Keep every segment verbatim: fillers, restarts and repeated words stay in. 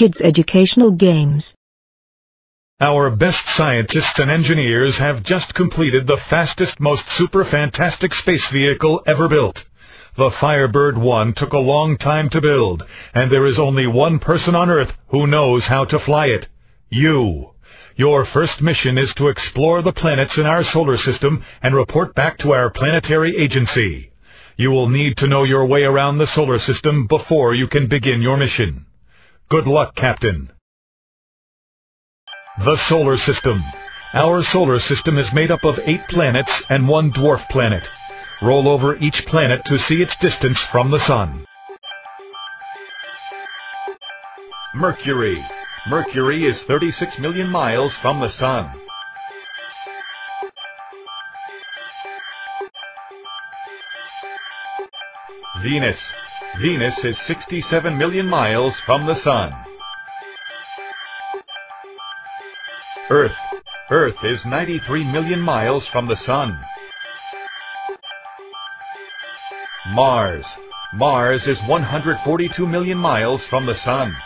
kids' educational games. Our best scientists and engineers have just completed the fastest, most super-fantastic space vehicle ever built. The Firebird one took a long time to build, and there is only one person on Earth who knows how to fly it. You. Your first mission is to explore the planets in our solar system and report back to our planetary agency. You will need to know your way around the solar system before you can begin your mission. Good luck, Captain. The Solar System. Our solar system is made up of eight planets and one dwarf planet. Roll over each planet to see its distance from the Sun. Mercury. Mercury is thirty-six million miles from the Sun. Venus. Venus is sixty-seven million miles from the Sun. Earth. Earth is ninety-three million miles from the Sun. Mars. Mars is one hundred forty-two million miles from the Sun.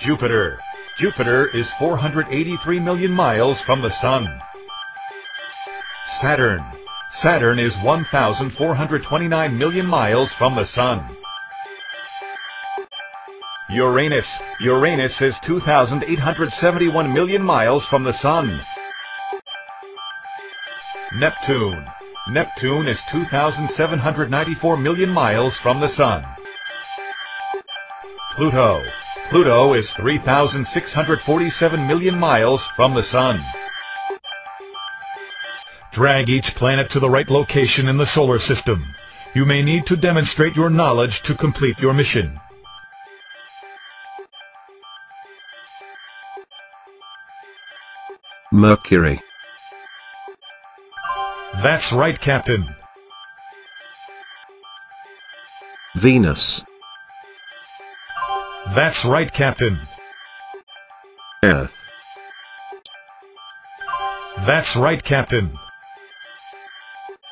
Jupiter. Jupiter is four hundred eighty-three million miles from the Sun. Saturn. Saturn is one thousand four hundred twenty-nine million miles from the Sun. Uranus. Uranus is two thousand eight hundred seventy-one million miles from the Sun. Neptune. Neptune is two thousand seven hundred ninety-four million miles from the Sun. Pluto. Pluto is three thousand six hundred forty-seven million miles from the Sun. Drag each planet to the right location in the solar system. You may need to demonstrate your knowledge to complete your mission. Mercury. That's right, Captain. Venus. That's right, Captain. Earth. That's right, Captain.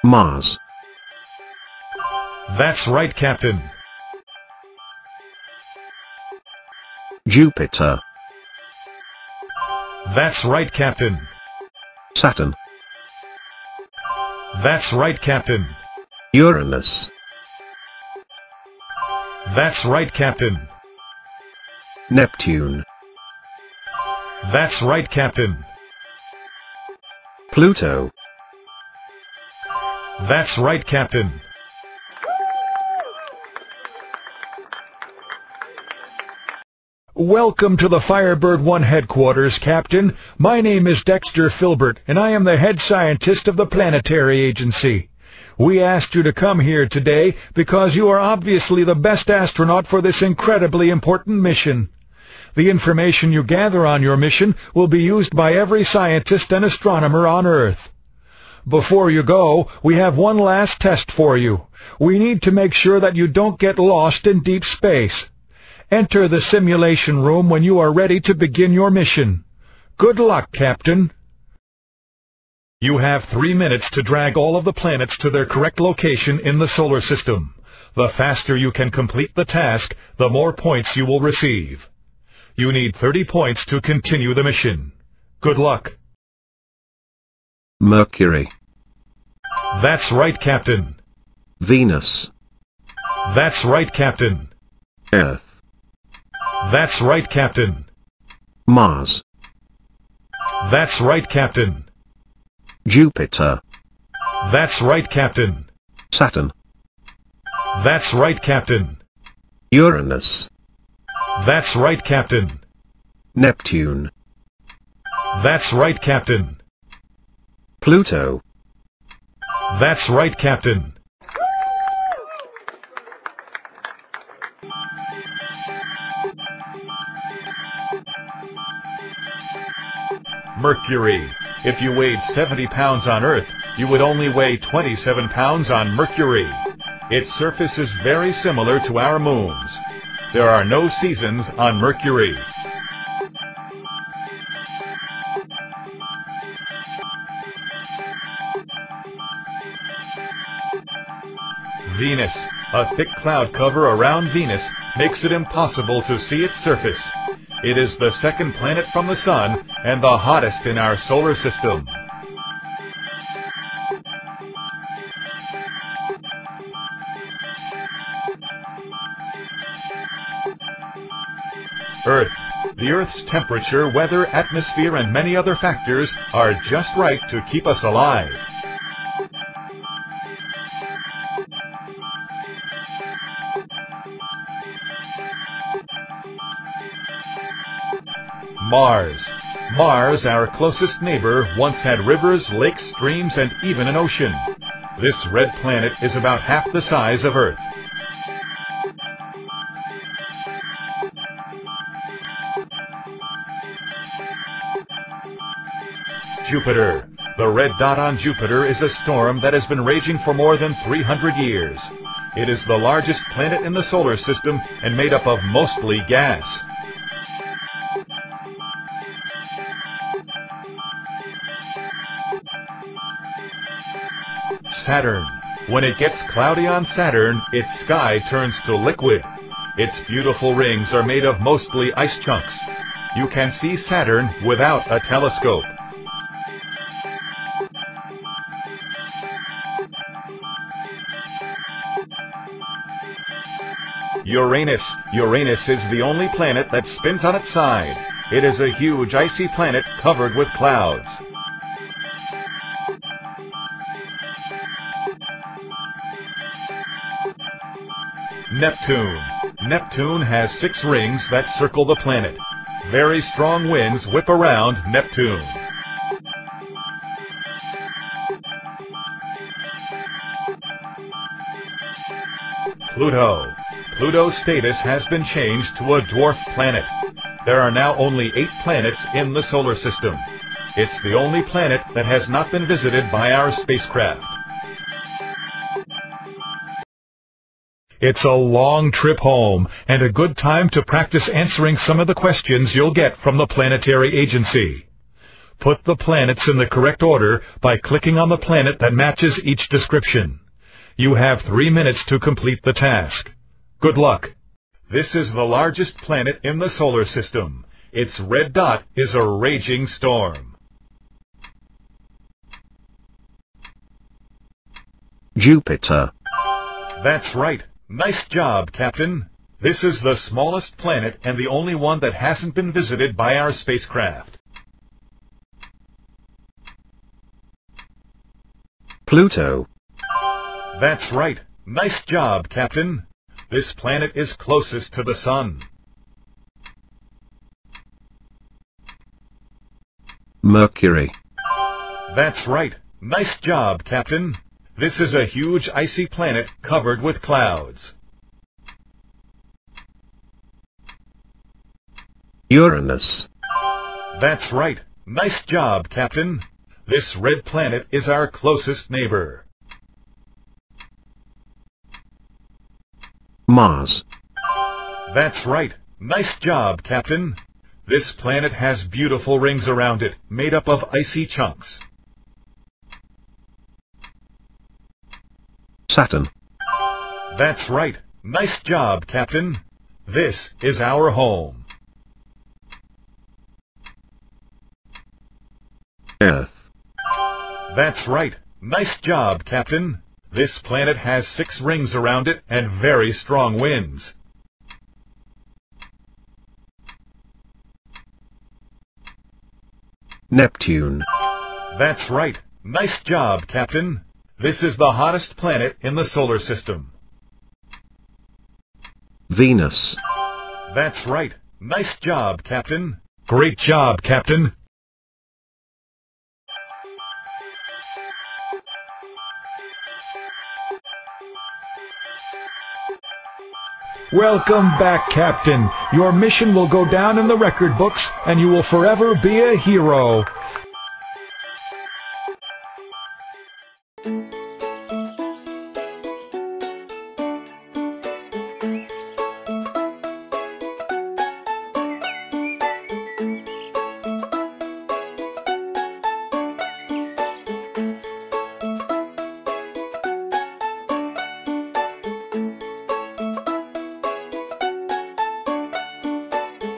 Mars. That's right, Captain. Jupiter. That's right, Captain. Saturn. That's right, Captain. Uranus. That's right, Captain. Neptune. That's right, Captain. Pluto. That's right, Captain. Welcome to the Firebird one headquarters, Captain. My name is Dexter Filbert, and I am the head scientist of the Planetary Agency. We asked you to come here today because you are obviously the best astronaut for this incredibly important mission. The information you gather on your mission will be used by every scientist and astronomer on Earth. Before you go, we have one last test for you. We need to make sure that you don't get lost in deep space. Enter the simulation room when you are ready to begin your mission. Good luck, Captain. You have three minutes to drag all of the planets to their correct location in the solar system. The faster you can complete the task, the more points you will receive. You need thirty points to continue the mission. Good luck. Mercury. That's right, Captain. Venus. That's right, Captain. Earth. That's right, Captain. Mars. That's right, Captain. Jupiter. That's right, Captain. Saturn. That's right, Captain. Uranus. That's right, Captain. Neptune. That's right, Captain. Pluto. That's right, Captain. Mercury. If you weighed seventy pounds on Earth, you would only weigh twenty-seven pounds on Mercury. Its surface is very similar to our moon's. There are no seasons on Mercury. Venus. A thick cloud cover around Venus makes it impossible to see its surface. It is the second planet from the Sun and the hottest in our solar system. Earth. The Earth's temperature, weather, atmosphere, and many other factors are just right to keep us alive. Mars. Mars, our closest neighbor, once had rivers, lakes, streams, and even an ocean. This red planet is about half the size of Earth. Jupiter. The red dot on Jupiter is a storm that has been raging for more than three hundred years. It is the largest planet in the solar system and made up of mostly gas. Saturn. When it gets cloudy on Saturn, its sky turns to liquid. Its beautiful rings are made of mostly ice chunks. You can see Saturn without a telescope. Uranus. Uranus is the only planet that spins on its side. It is a huge icy planet covered with clouds. Neptune. Neptune has six rings that circle the planet. Very strong winds whip around Neptune. Pluto. Pluto's status has been changed to a dwarf planet. There are now only eight planets in the solar system. It's the only planet that has not been visited by our spacecraft. It's a long trip home and a good time to practice answering some of the questions you'll get from the Planetary Agency. Put the planets in the correct order by clicking on the planet that matches each description. You have three minutes to complete the task. Good luck. This is the largest planet in the solar system. Its red dot is a raging storm. Jupiter. That's right. Nice job, Captain. This is the smallest planet and the only one that hasn't been visited by our spacecraft. Pluto. That's right. Nice job, Captain. This planet is closest to the Sun. Mercury. That's right. Nice job, Captain. This is a huge icy planet covered with clouds. Uranus. That's right. Nice job, Captain. This red planet is our closest neighbor. Mars. That's right. Nice job, Captain. This planet has beautiful rings around it, made up of icy chunks. Saturn. That's right. Nice job, Captain. This is our home. Earth. That's right. Nice job, Captain. This planet has six rings around it and very strong winds. Neptune. That's right. Nice job, Captain. This is the hottest planet in the solar system. Venus. That's right. Nice job, Captain. Great job, Captain. Welcome back, Captain. Your mission will go down in the record books, and you will forever be a hero.